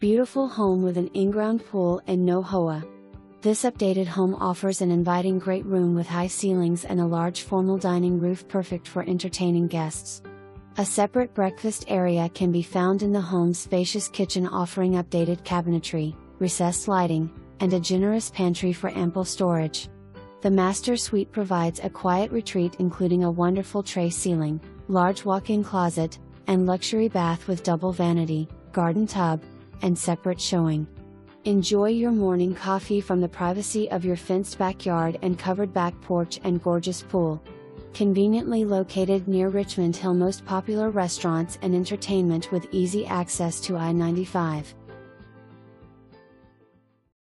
Beautiful home with an in-ground pool and no HOA. This updated home offers an inviting great room with high ceilings and a large formal dining roof perfect for entertaining guests. A separate breakfast area can be found in the home's spacious kitchen offering updated cabinetry, recessed lighting, and a generous pantry for ample storage. The master suite provides a quiet retreat including a wonderful tray ceiling, large walk-in closet, and luxury bath with double vanity, garden tub, and separate showing. Enjoy your morning coffee from the privacy of your fenced backyard and covered back porch and gorgeous pool. Conveniently located near Richmond Hill, most popular restaurants and entertainment with easy access to I-95.